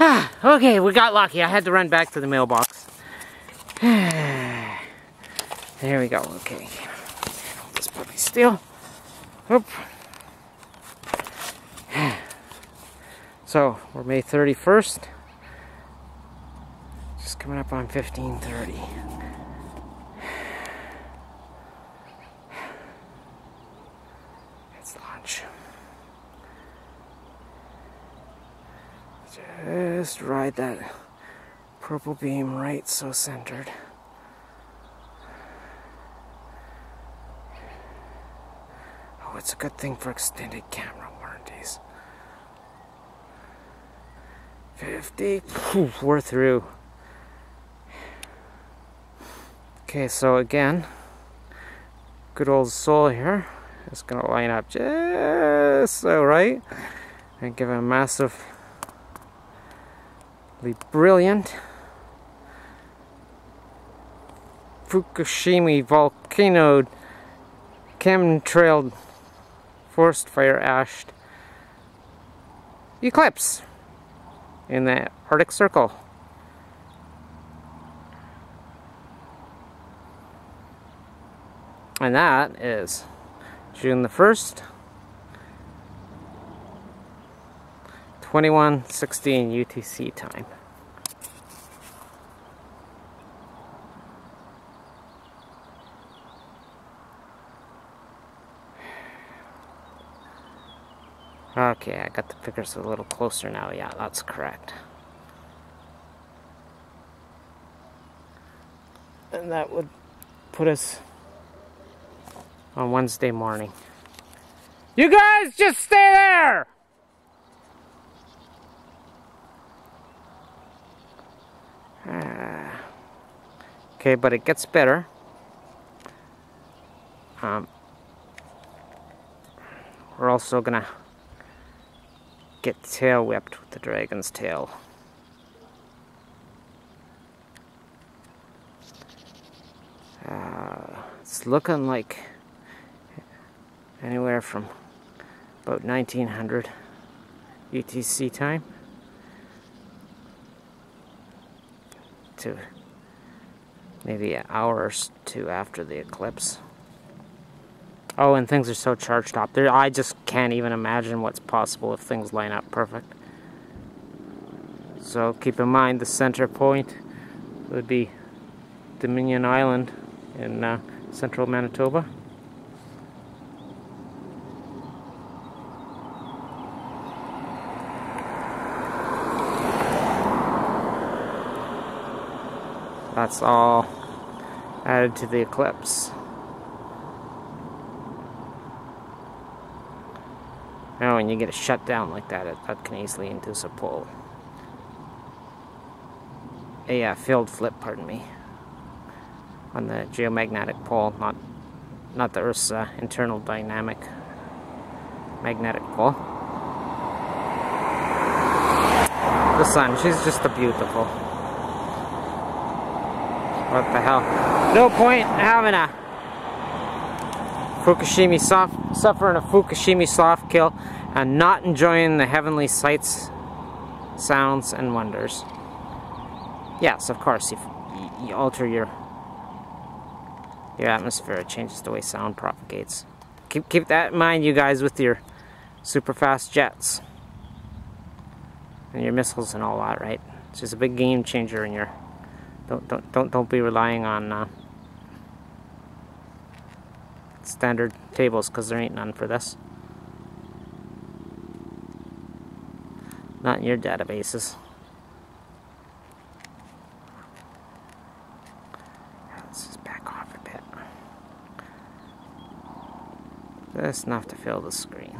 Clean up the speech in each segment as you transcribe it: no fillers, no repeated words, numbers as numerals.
Okay, we got lucky. I had to run back to the mailbox. There we go. Okay. Hold this puppy still. Oop. So, we're May 31st. Just coming up on 1530. Let's launch. Just ride that purple beam right so centered. Oh, it's a good thing for extended camera warranties. 50. We're through. Okay, so again, good old soul here. It's gonna line up just so right and give a massively brilliant Fukushima volcano chemtrailed forest fire ashed eclipse in the Arctic Circle. And that is June the 1st, 21:16 UTC time. Okay, I got the figures a little closer now. Yeah, that's correct. And that would put us on Wednesday morning. You guys just stay there! Okay, but it gets better. We're also gonna get tail whipped with the dragon's tail. It's looking like anywhere from about 1900 UTC time to maybe an hour or two after the eclipse. Oh, and things are so charged up there. I just can't even imagine what's possible if things line up perfect. So keep in mind the center point would be Dominion Island in central Manitoba. That's all added to the eclipse. Now when you get a shutdown like that, that can easily induce a pull. Yeah, field flip, pardon me. On the geomagnetic pole, not the Earth's internal dynamic magnetic pole. The sun, she's just a beautiful. What the hell? No point having a Fukushima suffering a Fukushima soft kill and not enjoying the heavenly sights, sounds, and wonders. Yes, of course. If you alter your atmosphere, it changes the way sound propagates. Keep that in mind, you guys, with your super fast jets and your missiles and all that. Right? It's just a big game changer in your. Don't be relying on standard tables, because there ain't none for this. Not in your databases. Let's just back off a bit. Just enough to fill the screen.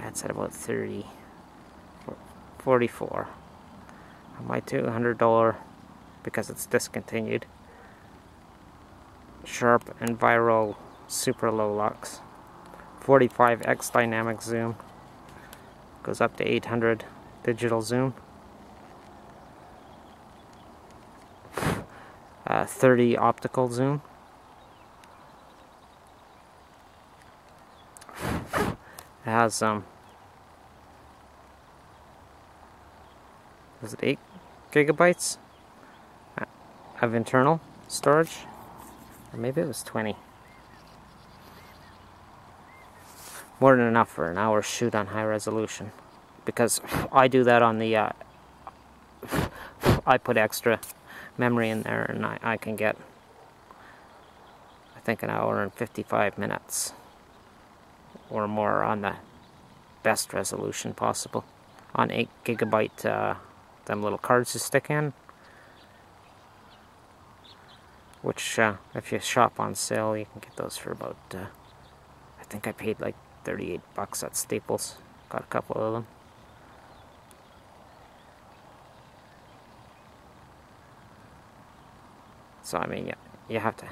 That's at about 30, 44. My $200. Because it's discontinued. Sharp and viral super low lux. 45x dynamic zoom. Goes up to 800 digital zoom. 30 optical zoom. It has was it 8 gigabytes of internal storage, or maybe it was 20. More than enough for an hour shoot on high resolution, because I do that on the I put extra memory in there, and I can get, I think, an hour and 55 minutes or more on the best resolution possible on 8 gigabyte them little cards you stick in, which if you shop on sale you can get those for about I think I paid like $38 at Staples. Got a couple of them. So I mean, you have to.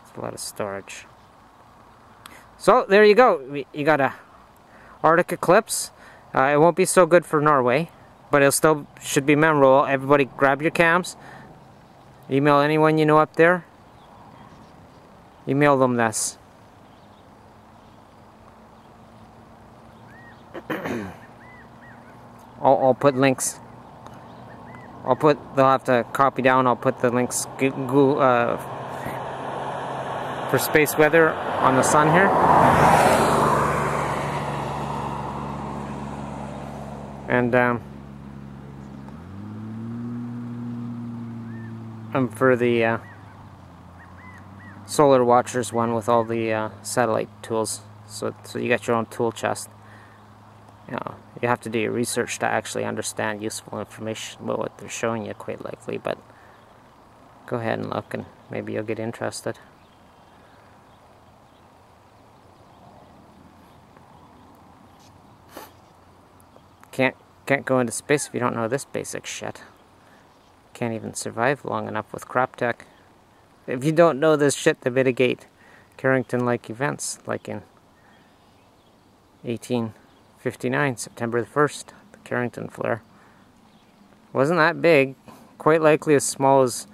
It's a lot of storage. So there you go. You got a Arctic eclipse. It won't be so good for Norway, but it still should be memorable. Everybody, grab your cams. Email anyone you know up there. Email them this. I'll put links. They'll have to copy down. I'll put the links for space weather on the sun here, and for the Solar Watchers one with all the satellite tools. So you got your own tool chest. You know, you have to do your research to actually understand useful information about what they're showing you, quite likely, but go ahead and look and maybe you'll get interested. Can't go into space if you don't know this basic shit. Can't even survive long enough with crop tech if you don't know this shit to mitigate Carrington-like events like in 1859, September the 1st, the Carrington flare. Wasn't that big, quite likely as small as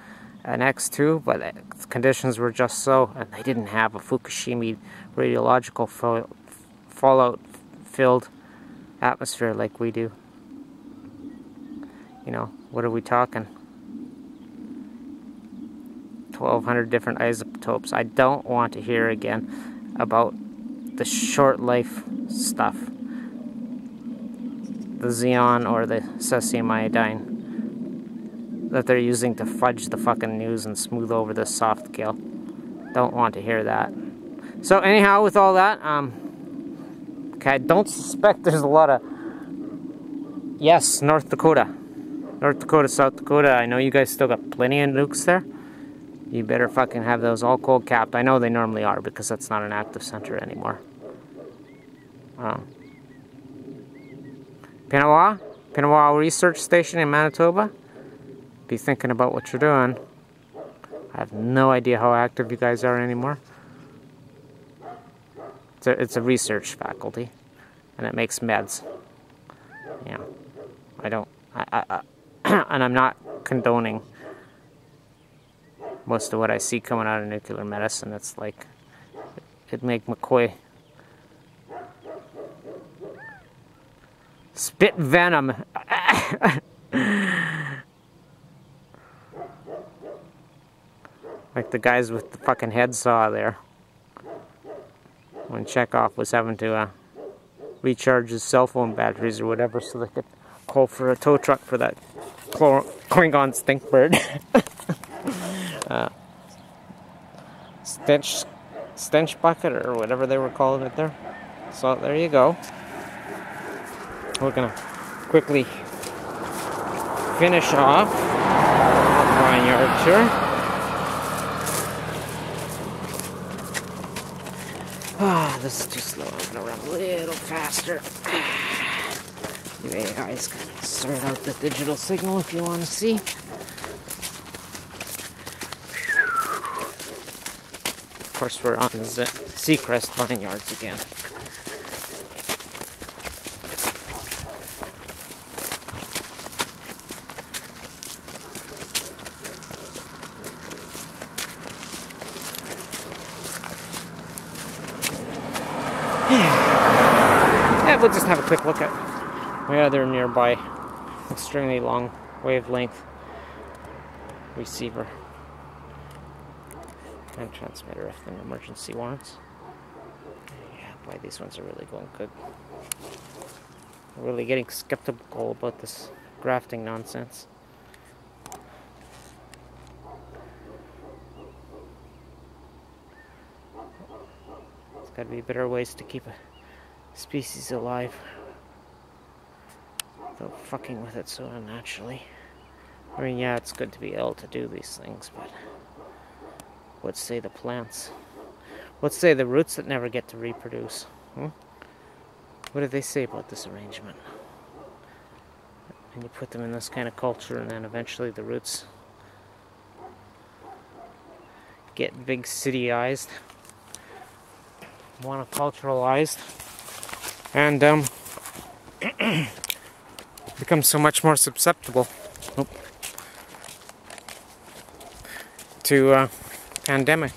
an X2, but the conditions were just so, and they didn't have a Fukushima radiological fallout-filled atmosphere like we do. You know, what are we talking? 1,200 different isotopes. I don't want to hear again about the short life stuff. The xenon or the cesium iodine that they're using to fudge the fucking news and smooth over the soft kill. Don't want to hear that. So anyhow, with all that, okay, I don't suspect there's a lot of... Yes, North Dakota. North Dakota, South Dakota, I know you guys still got plenty of nukes there. You better fucking have those all cold capped. I know they normally are because that's not an active center anymore. Pinawa Research Station in Manitoba. Be thinking about what you're doing. I have no idea how active you guys are anymore. It's a research faculty, and it makes meds. Yeah, and I'm not condoning most of what I see coming out of nuclear medicine. It's like, it'd make McCoy spit venom. Like the guys with the fucking head saw there. When Chekov was having to recharge his cell phone batteries or whatever so they could call for a tow truck for that Klingon stink bird. Stench bucket or whatever they were calling it there. So there you go. We're gonna quickly finish off my yard tour. This is too slow. I'm gonna run a little faster. You guys can sort out the digital signal if you want to see. Of course, we're on the Seacrest vineyards again. We'll just have a quick look at my other nearby extremely long wavelength receiver and transmitter if an emergency warrants. Yeah, boy, these ones are really going good. I'm really getting skeptical about this grafting nonsense. There's got to be better ways to keep a species alive without fucking with it so unnaturally. I mean, yeah, it's good to be able to do these things, but what say the plants? What say the roots that never get to reproduce? Hmm? What do they say about this arrangement? And you put them in this kind of culture, and then eventually the roots get big city-ized, monoculturalized, and become so much more susceptible to pandemic.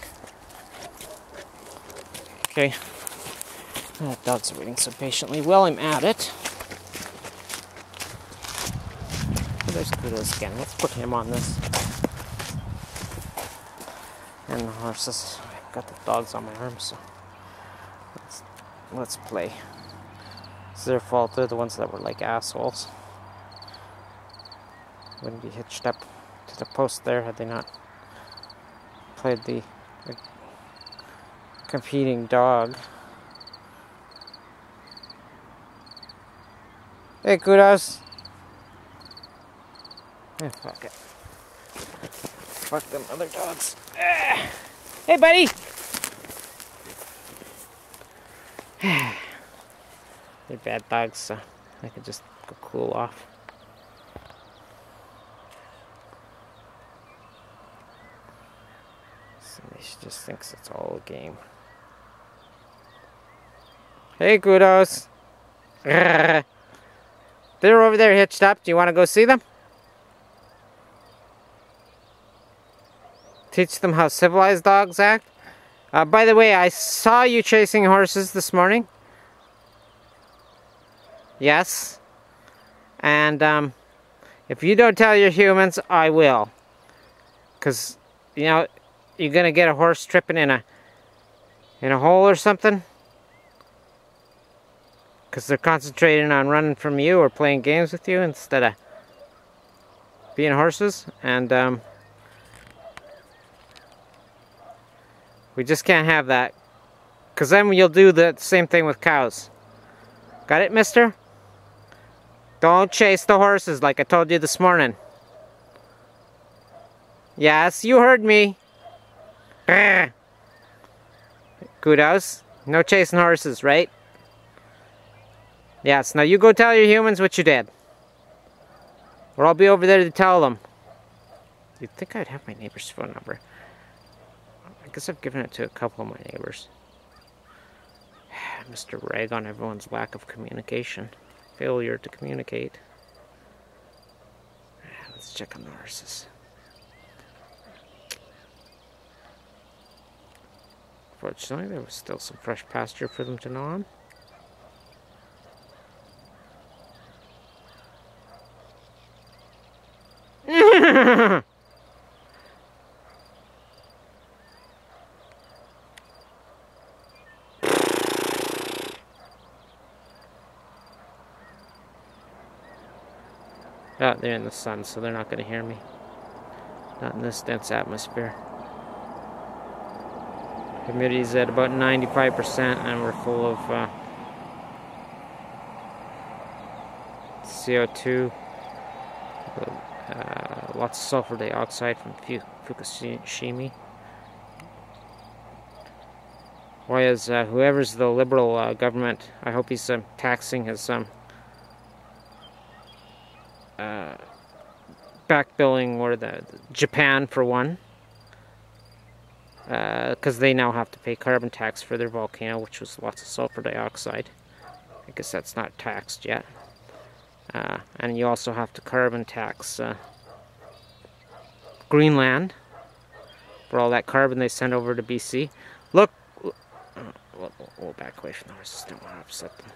Okay. Oh, dogs are waiting so patiently. Well, I'm at it. Oh, there's Kudos again. Let's put him on this. And the horses. I've got the dogs on my arm, so let's play. It's their fault. They're the ones that were like assholes. Wouldn't be hitched up to the post there had they not played the competing dog. Hey, Kudos! Oh, fuck it. Fuck them other dogs. Ah. Hey, buddy! They're bad dogs, so I could just go cool off. She just thinks it's all a game. Hey, Kudos! They're over there hitched up. Do you want to go see them? Teach them how civilized dogs act. By the way, I saw you chasing horses this morning. Yes. And if you don't tell your humans, I will. Because, you know, you're gonna get a horse tripping in a hole or something, because they're concentrating on running from you or playing games with you instead of being horses. And we just can't have that, because then you'll do the same thing with cows. Got it, mister? Don't chase the horses like I told you this morning. Yes, you heard me. Kudos. No chasing horses, right? Yes, now you go tell your humans what you did. Or I'll be over there to tell them. You'd think I'd have my neighbor's phone number. I guess I've given it to a couple of my neighbors. Mr. Rag on everyone's lack of communication. Failure to communicate. Let's check on the horses. Fortunately, there was still some fresh pasture for them to gnaw on. Oh, they're in the sun, so they're not going to hear me. Not in this dense atmosphere. Humidity's at about 95%, and we're full of CO2, lots of sulfur dioxide from Fukushima. Why is whoever's the liberal government? I hope he's taxing his back billing, or the Japan for one. Because they now have to pay carbon tax for their volcano, which was lots of sulfur dioxide. I guess that's not taxed yet. And you also have to carbon tax Greenland for all that carbon they sent over to BC. Look! We'll back away from the horses. Don't want to upset them.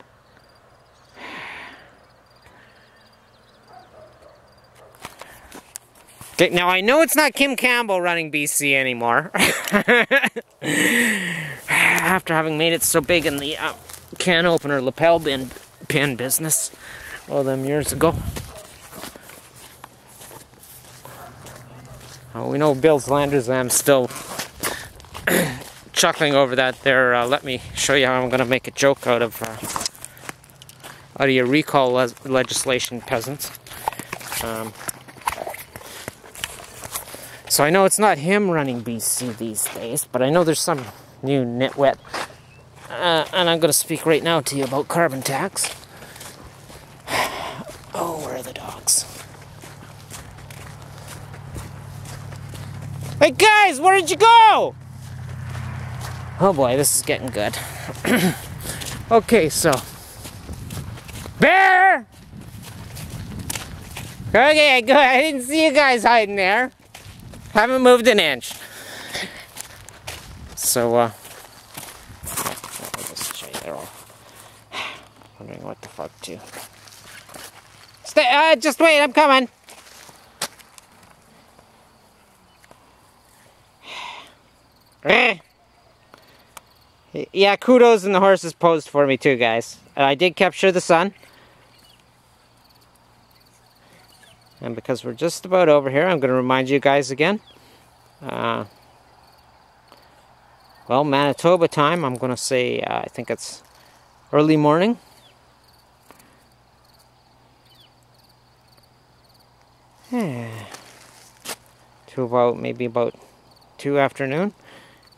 Now, I know it's not Kim Campbell running BC anymore. After having made it so big in the can opener lapel pin business all them years ago. Oh, we know Bill Vander Zalm still chuckling over that there. Let me show you how I'm going to make a joke out of your recall legislation, peasants. So I know it's not him running BC these days, but I know there's some new nitwit. And I'm going to speak right now to you about carbon tax. Oh, where are the dogs? Hey guys, where did you go? Oh boy, this is getting good. Okay, so... Bear! Okay, good. I didn't see you guys hiding there. Haven't moved an inch. So, they're all wondering what the fuck to... Stay, just wait, I'm coming. Yeah, kudos and the horses posed for me too, guys. I did capture the sun. And because we're just about over here, I'm going to remind you guys again. Well, Manitoba time, I'm going to say, I think it's early morning. To about, maybe about 2 afternoon.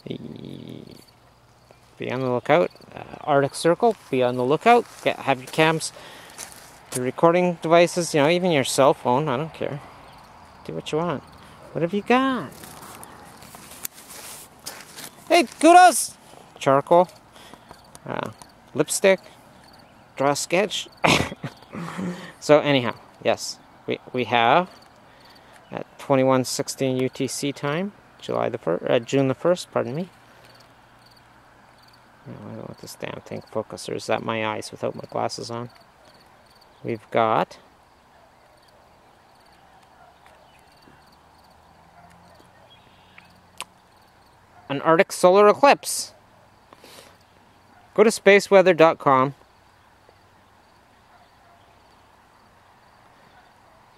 Be on the lookout. Arctic Circle, be on the lookout. Have your cams, your recording devices, you know, even your cell phone. I don't care. Do what you want. What have you got? Hey, kudos! Charcoal, lipstick, draw a sketch. So anyhow, yes, we have at 21:16 UTC time, June the 1st. Pardon me. I don't want this damn thing focuser. Is that my eyes without my glasses on? We've got... an Arctic solar eclipse. Go to spaceweather.com.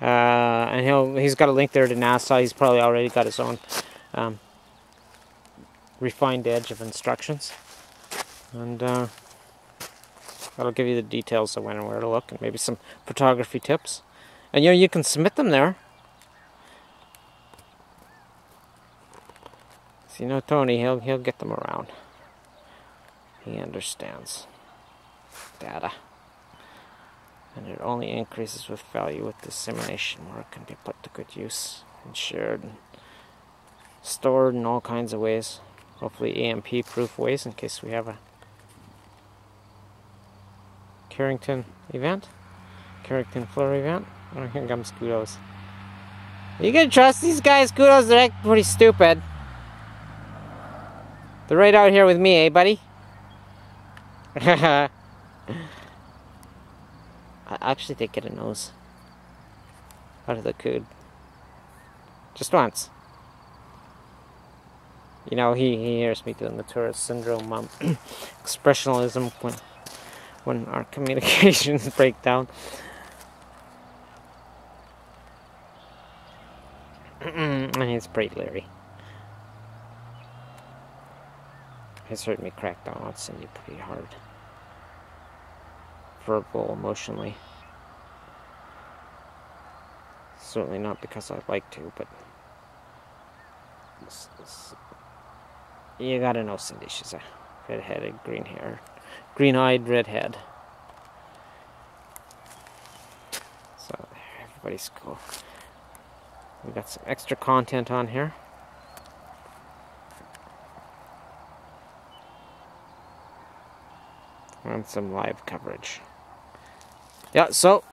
And he's got a link there to NASA. He's probably already got his own refined edge of instructions. And that'll give you the details of when and where to look, and maybe some photography tips. And you know, you can submit them there. So, you know, Tony, he'll get them around. He understands data, and it only increases with value with dissemination, where it can be put to good use and shared and stored in all kinds of ways. Hopefully EMP-proof ways, in case we have a Carrington event. Carrington floor event. Oh, here comes kudos. Are you gonna trust these guys? Kudos, they're acting pretty stupid. They're right out here with me, eh, buddy? I actually did get a nose out of the cood. Just once. You know, he hears me doing the tourist syndrome, expressionalism, when our communications break down. And he's pretty leery. He's heard me crack down on Cindy pretty hard. Verbal, emotionally. Certainly not because I'd like to, but... You gotta know Cindy, she's a red-headed, green-eyed redhead. So, everybody's cool. We got some extra content on here. And some live coverage. Yeah, so...